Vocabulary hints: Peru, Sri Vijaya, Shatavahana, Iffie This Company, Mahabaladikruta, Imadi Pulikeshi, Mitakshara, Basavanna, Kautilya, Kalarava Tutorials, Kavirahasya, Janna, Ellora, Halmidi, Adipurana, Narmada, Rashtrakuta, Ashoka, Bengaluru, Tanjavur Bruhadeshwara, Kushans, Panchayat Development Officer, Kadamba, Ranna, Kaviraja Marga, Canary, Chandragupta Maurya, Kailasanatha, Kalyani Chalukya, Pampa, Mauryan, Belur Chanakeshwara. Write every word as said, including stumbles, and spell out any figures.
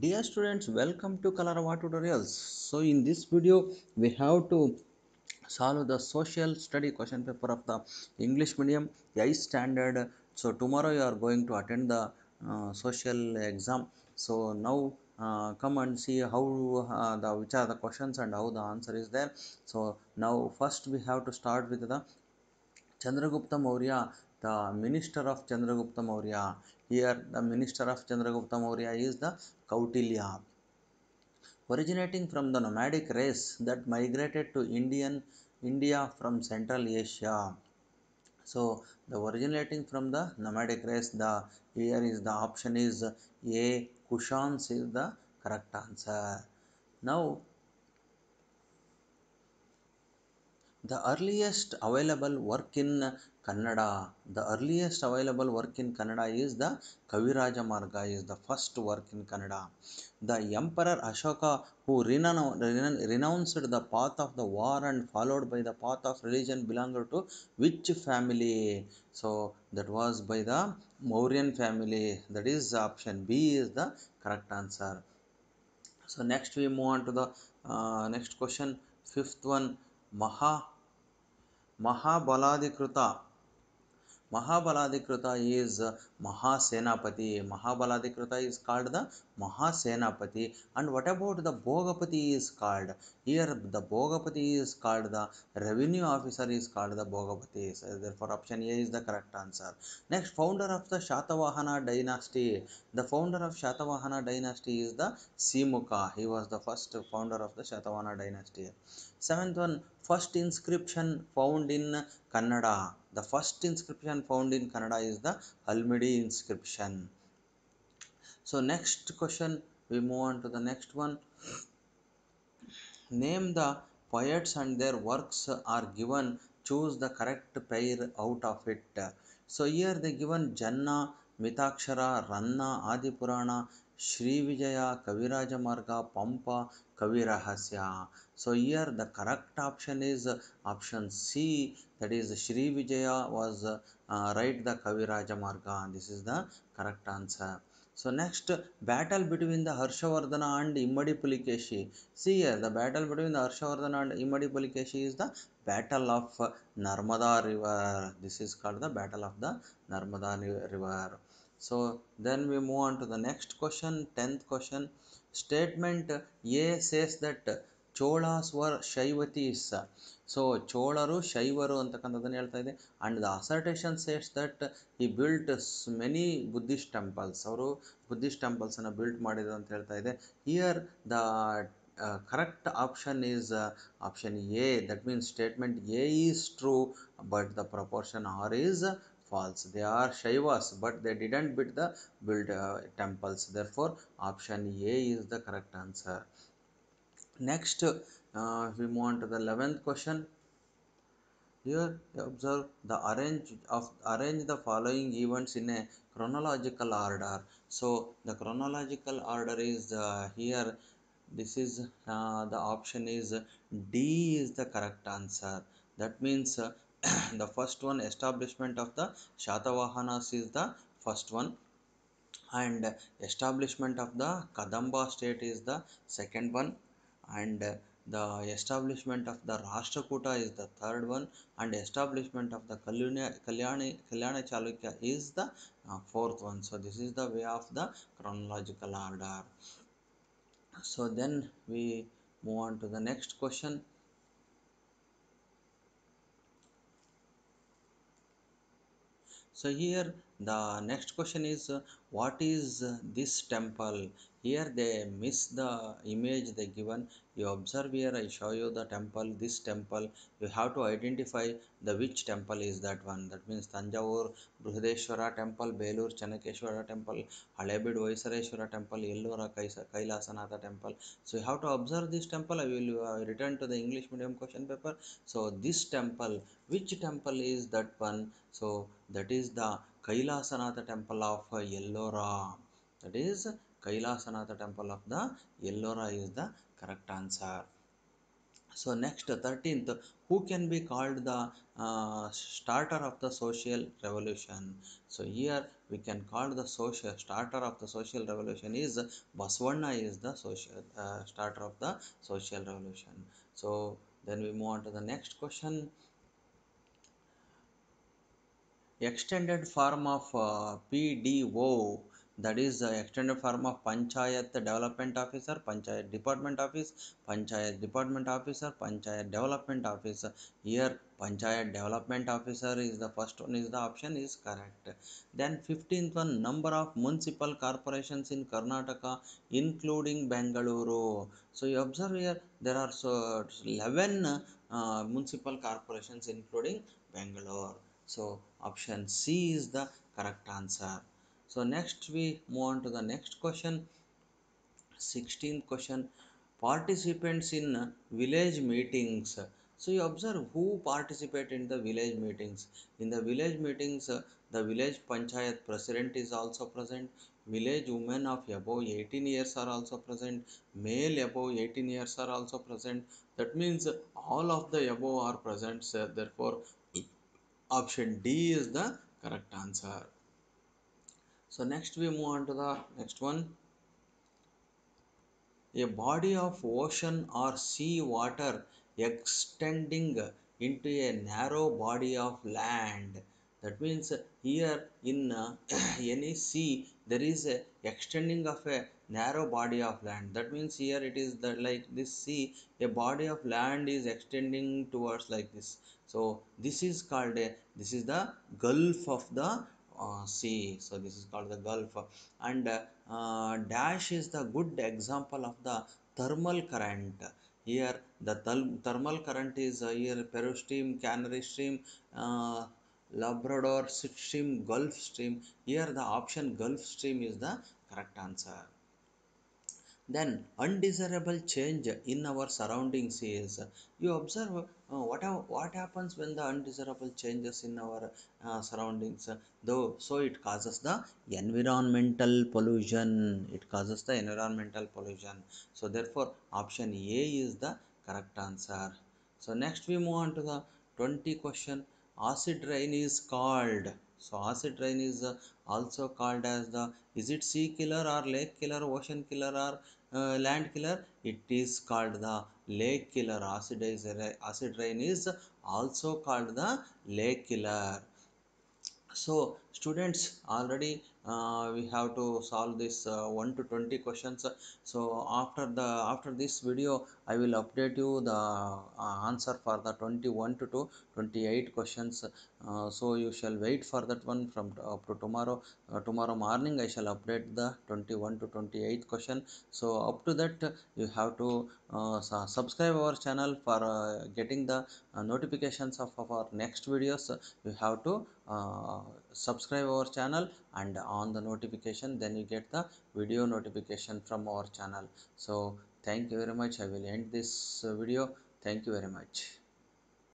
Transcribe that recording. Dear students, welcome to Kalarava tutorials. So in this video we have to solve the social study question paper of the English medium eighth standard. So tomorrow you are going to attend the uh, social exam. So now uh, come and see how uh, the which are the questions and how the answer is there. So now first we have to start with the Chandragupta Maurya, the minister of Chandragupta Maurya. Here the minister of Chandragupta Maurya is the Kautilya. Originating from the nomadic race that migrated to Indian India from Central Asia. So the originating from the nomadic race, the here is the option is A, Kushans is the correct answer. Now the earliest available work in Kannada, the earliest available work in Kannada is the Kaviraja Marga, is the first work in Kannada. The Emperor Ashoka, who renounced the path of the war and followed by the path of religion, belonged to which family? So that was by the Mauryan family. That is option B is the correct answer. So next we move on to the uh, next question, fifth one. Maha Mahabaladikruta. Mahabaladikruta is Mahasenapati. Mahabaladikruta is called the Mahasenapati. And what about the Bhogapati is called? Here the Bhogapati is called the revenue officer is called the Bhogapati. So therefore option A is the correct answer. Next, founder of the Shatavahana dynasty. The founder of Shatavahana dynasty is the Simuka. He was the first founder of the Shatavahana dynasty. Seventh one, first inscription found in Kannada. The first inscription found in Kannada is the Halmidi inscription. So next question, we move on to the next one. Name the poets and their works are given. Choose the correct pair out of it. So here they given Janna, Mitakshara, Ranna, Adipurana, Sri Vijaya, Kaviraja Marga, Pampa, Kavirahasya. So here the correct option is option C, that is Sri Vijaya was uh, right the Kaviraja Marga. This is the correct answer. So next, battle between the Harshavardhana and Imadi Pulikeshi. See here the battle between the Harshavardhana and Imadi Pulikeshi is the battle of Narmada river. This is called the battle of the Narmada river. So then we move on to the next question, tenth question. Statement A says that Cholas were Shaivatis. So Cholaru Shaivaru antakantadannu helta ide. And the assertion says that he built many Buddhist temples. Avaru Buddhist temples anna built madidru anta helta ide. Here the Uh, correct option is uh, option A. That means statement A is true, but the proportion R is uh, false. They are Shaivas, but they didn't build the build uh, temples. Therefore, option A is the correct answer. Next, uh, we move on to the eleventh question. Here, observe the arrange of arrange the following events in a chronological order. So, the chronological order is uh, here. This is uh, the option is D is the correct answer. That means uh, the first one, establishment of the Shatavahanas is the first one, and establishment of the Kadamba state is the second one, and the establishment of the Rashtrakuta is the third one, and establishment of the Kalyani Kalyani Chalukya is the uh, fourth one. So this is the way of the chronological order. So then we move on to the next question. So here the next question is uh, what is uh, this temple? Here they miss the image they given. You observe here, I show you the temple, this temple. You have to identify the which temple is that one. That means Tanjavur Bruhadeshwara temple, Belur Chanakeshwara temple, Halmidi temple, Ellora Kailasanatha temple. So you have to observe this temple. I will uh, return to the English medium question paper. So this temple, which temple is that one? So that is the Kailasanatha temple of Ellora. That is Kailasanatha temple of the Ellora is the correct answer. So next, thirteenth, who can be called the uh, starter of the social revolution? So here we can call the social starter of the social revolution is Basavanna is the social uh, starter of the social revolution. So then we move on to the next question. Extended form of uh, P D O, that is the extended form of Panchayat Development Officer, Panchayat Department Office, Panchayat Department Officer, Panchayat Development Officer. Here Panchayat Development Officer is the first one, is the option is correct. Then fifteenth one, number of municipal corporations in Karnataka including Bengaluru. So you observe here there are so eleven uh, municipal corporations including Bengaluru. So option C is the correct answer. So next we move on to the next question. sixteenth question, participants in village meetings. So you observe who participate in the village meetings. In the village meetings, uh, the village panchayat president is also present. Village women of above eighteen years are also present. Male above eighteen years are also present. That means uh, all of the above are present. So therefore, option D is the correct answer. So next we move on to the next one. A body of ocean or sea water extending into a narrow body of land. That means here in uh, any sea there is a extending of a narrow body of land. That means here it is the, like this sea, a body of land is extending towards like this. So this is called a, this is the gulf of the Uh, sea. So this is called the gulf, and uh, uh, dash is the good example of the thermal current. Here the thermal current is uh, here Peru stream, Canary stream, uh, Labrador stream, Gulf stream. Here the option Gulf stream is the correct answer. Then undesirable change in our surroundings is, you observe Uh, what, what happens when the undesirable changes in our uh, surroundings, uh, though so it causes the environmental pollution, it causes the environmental pollution. So therefore option A is the correct answer. So next we move on to the twentieth question. Acid rain is called, so acid rain is uh, also called as the, is it sea killer or lake killer, ocean killer or Uh, land killer? It is called the lake killer. Acid, is, acid rain is also called the lake killer. So students, already uh, we have to solve this uh, one to twenty questions. So after the after this video I will update you the uh, answer for the twenty-one to twenty-eight questions. Uh, so you shall wait for that one from up to tomorrow. Uh, tomorrow morning I shall update the twenty-one to twenty-eight question. So up to that you have to uh, subscribe our channel for uh, getting the uh, notifications of, of our next videos. You have to uh, subscribe our channel and on the notification, then you get the video notification from our channel. So thank you very much. I will end this video. Thank you very much.